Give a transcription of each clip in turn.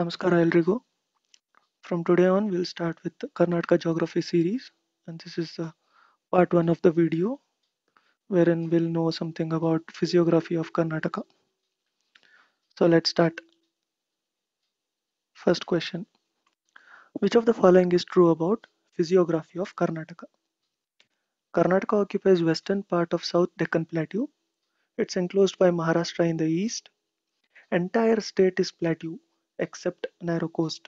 ನಮಸ್ಕಾರ ಎಲ್ರಿಗೂ. From today on we'll start with the Karnataka geography series, and this is part 1 of the video wherein we'll know something about physiography of Karnataka. So let's start. First question: which of the following is true about physiography of Karnataka? Karnataka occupies western part of South Deccan Plateau. It's enclosed by Maharashtra in the east. Entire state is plateau except narrow coast.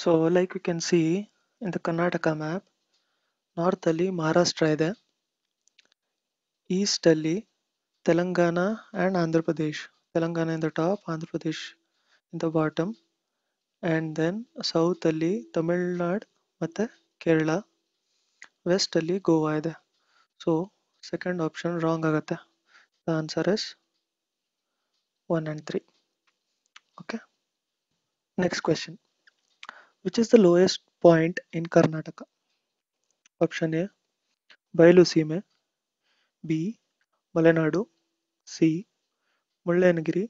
So like we can see in the Karnataka map, north alli Maharashtra ide, east alli Telangana and Andhra Pradesh. Telangana in the top, Andhra Pradesh in the bottom, and then south alli Tamil Nadu matte Kerala, west alli Goa ide. So second option wrong agutte. The answer is 1 and 3. Okay, next question: which is the lowest point in Karnataka? Option A, Bayalu Seeme, B, Malenadu, C, Mullayanagiri,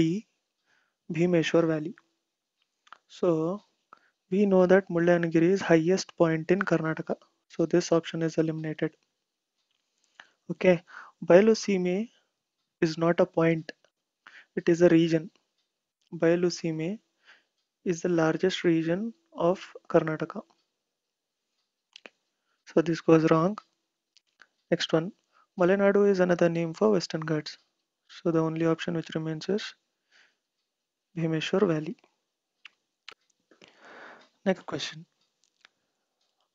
D, Bhimeshwar Valley. So we know that Mullayanagiri is highest point in Karnataka, so this option is eliminated. Okay, Bayalu Seeme is not a point, it is a region. Bayalu Seeme is the largest region of Karnataka, so this goes wrong. Next one, Malenadu is another name for Western Ghats, so the only option which remains is Bhimeshwar Valley. Next question: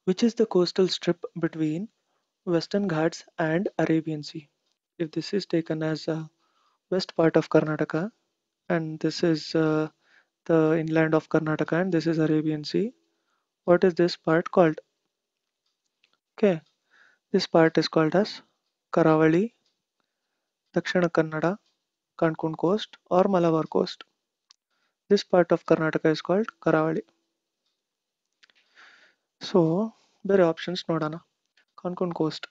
which is the coastal strip between Western Ghats and Arabian Sea? If this is taken as a west part of Karnataka, and this is the inland of Karnataka, and this is Arabian Sea, what is this part called? Okay, this part is called as Karavali, Dakshina Kannada, Konkan Coast or Malabar Coast. This part of Karnataka is called Karavali. So bare options nodana. Konkan Coast,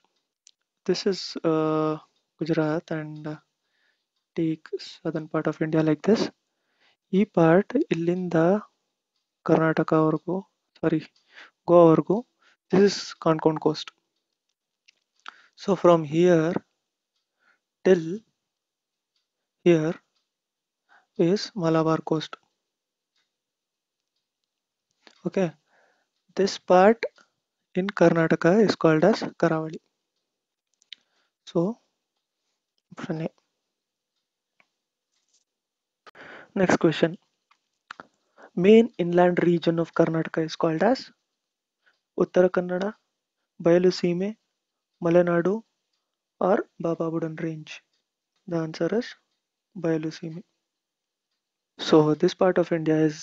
this is Gujarat and take southern part of India like this. ಈ part ಇಲ್ಲಿಂದ ಕರ್ನಾಟಕವರೆಗೂ sorry ಗೋವಾವರೆಗೂ this is Konkan coast. So from here till here is Malabar coast. Okay, this part in Karnataka is called as Karavali. So option A. Next question: main inland region of Karnataka is called as Uttara Kannada, Bayalu Seeme, Malenadu or Baba Budan range. The answer is Bayalu Seeme. So this part of India is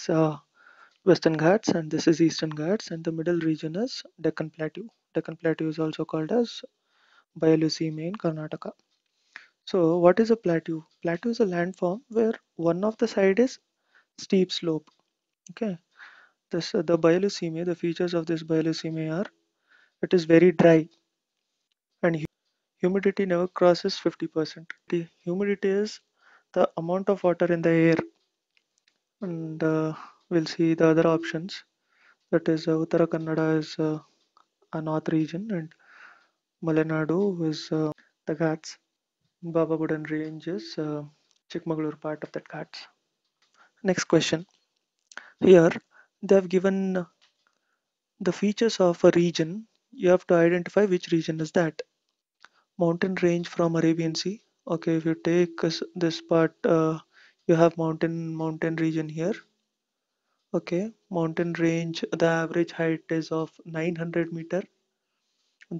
Western Ghats, and this is Eastern Ghats, and the middle region is Deccan Plateau. Deccan Plateau is also called as Bayalu Seeme in Karnataka. So what is a plateau? Plateau is a landform where one of the side is steep slope. Okay, this the Bayalu Seeme, the features of this Bayalu Seeme are it is very dry and humidity never crosses 50%. The humidity is the amount of water in the air, and we'll see the other options, that is Uttara Kannada is a north region, and Malenadu is the Ghats. Baba Budan range is Chikmagalur part of that Ghats. Next question: here they have given the features of a region. You have to identify which region is that. Mountain range from Arabian Sea. Okay, if you take this part, you have mountain region here. Okay, mountain range. The average height is of 900 meter.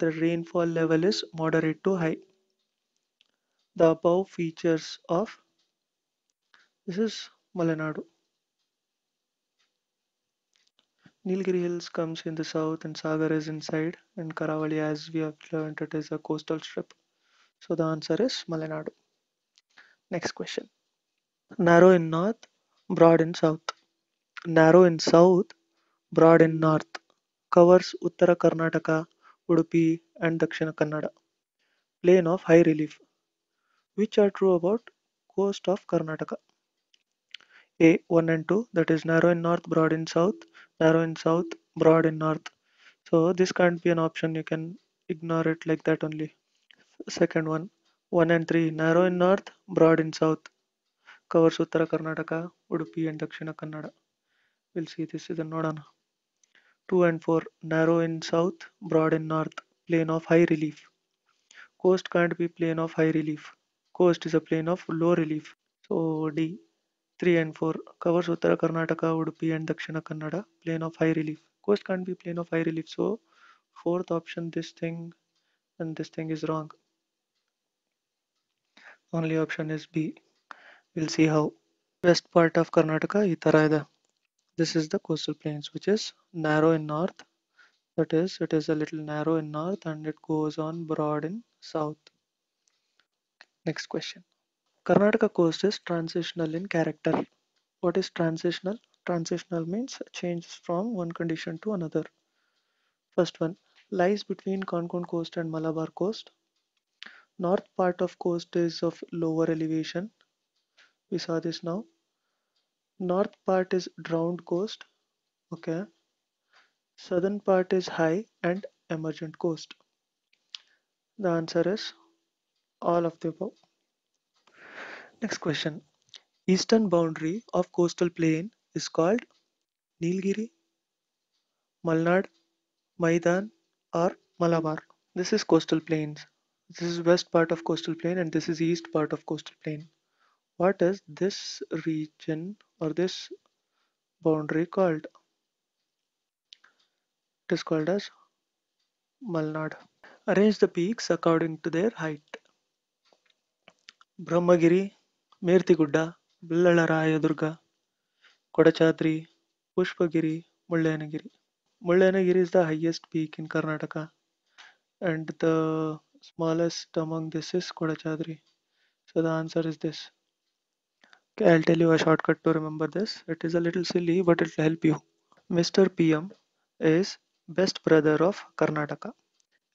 The rainfall level is moderate to high. The above features of this is Malenadu. Nilgiri Hills comes in the south, and Sagar is inside, and Karavali, as we have learned, it is a coastal strip. So the answer is Malenadu. Next question: narrow in north, broad in south. Narrow in south, broad in north. Covers Uttara Karnataka, Udupi, and Dakshina Kannada. Plain of high relief. Which are true about coast of Karnataka? A1 and 2, that is narrow in north, broad in south, narrow in south, broad in north. So this can't be an option, you can ignore it like that only. Second one, 1 and 3, narrow in north, broad in south, covers Uttara Karnataka, Udupi and Dakshina Kannada. We'll see this is a Nodana. 2 and 4, narrow in south, broad in north, plain of high relief. Coast can't be plain of high relief. Coast is a plain of low relief. So D. 3 and 4, covers Uttara Karnataka, Udupi and Dakshina Kannada, plain of high relief. Coast can't be plain of high relief. So fourth option, this thing and this thing is wrong. Only option is B. We'll see how. West part of Karnataka, Itaraida. This is the coastal plains, which is narrow in north. That is, it is a little narrow in north and it goes on broad in south. Next question. Karnataka coast is transitional in character. What is transitional? Transitional means changes from one condition to another. First one, lies between Konkan coast and Malabar coast. North part of coast is of lower elevation. We saw this now. North part is drowned coast. Okay. Southern part is high and emergent coast. The answer is all of the above. Next question. Eastern boundary of coastal plain is called Nilgiri, Malnad, Maidan or Malabar. This is coastal plains. This is west part of coastal plain and this is east part of coastal plain. What is this region or this boundary called? It is called as Malnad. Arrange the peaks according to their height. Brahmagiri, Merthi Gudda, Ballala Rayadurga, Kodachadri, Pushpagiri, Mullayanagiri. Mullayanagiri is the highest peak in Karnataka and the smallest among this is Kodachadri. So the answer is this. Okay, I'll tell you a shortcut to remember this. It is a little silly but it will help you. Mr. PM is best brother of Karnataka.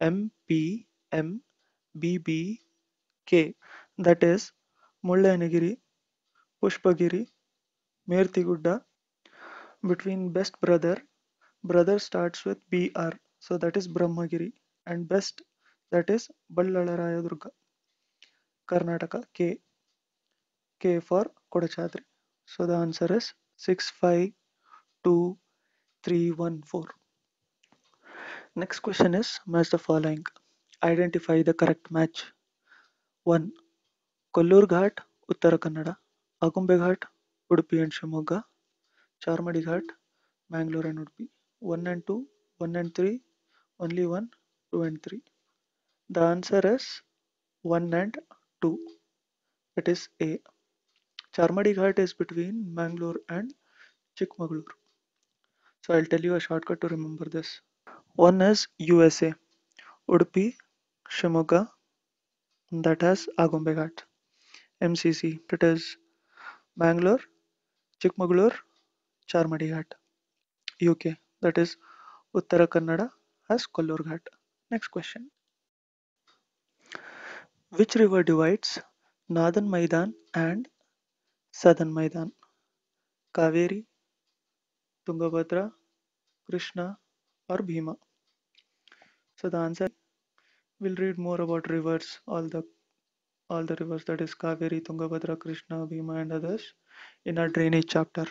MPMBBK, that is Mullayanagiri, Pushpagiri, Merthi Gudda. Between best brother, brother starts with BR, so that is Brahmagiri, and best, that is Ballala Rayadurga, Karnataka. K for Kodachadri. So the answer is 652314. Next question is match the following. Identify the correct match. 1. Kollur Ghat, Uttara Kannada. Agumbe Ghat, Udupi and Shimoga. Charmadi Ghat, Mangalore and Udupi. 1 and 2, 1 and 3, only 1, 2 and 3. The answer is 1 and 2. It is A. Charmadi Ghat is between Mangalore and Chikmagalur. So I'll tell you a shortcut to remember this. One is USA, Udupi, Shimoga, that has Agumbe Ghat. MCC, it is Mangalore, Chikmagalur, Charmadi Ghat. UK, that is Uttara Kannada, has Kollur Ghat. Next question. Which river divides Northern Maidan and Southern Maidan? Kaveri, Tungabhadra, Krishna or Bhima? So the answer, we'll read more about rivers, all the rivers, that is Kaveri, Tungabhadra, Krishna, Bhima and others in our drainage chapter.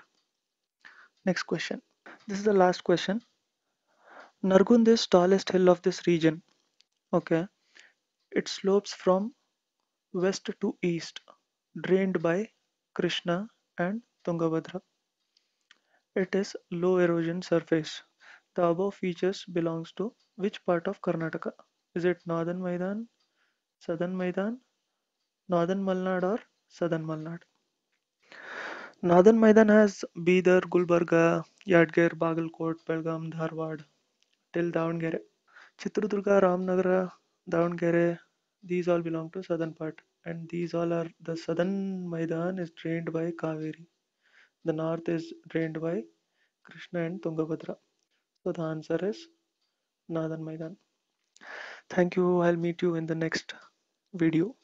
Next question. This is the last question. Nargund is tallest hill of this region. Okay. It slopes from west to east, drained by Krishna and Tungabhadra. It is low erosion surface. The above features belongs to which part of Karnataka? Is it Northern Maidan, Southern Maidan, Northern Malnad or Southern Malnad? Northern Maidan has Bidar, Gulbarga, Yadgir, Bagalkot, Belgaum, Dharwad till Davangere. Chitradurga, Ramnagara, Davangere, these all belong to southern part, and these all are the southern Maidan is drained by Kaveri. The north is drained by Krishna and Tungabhadra. So the answer is Northern Maidan. Thank you. I'll meet you in the next video.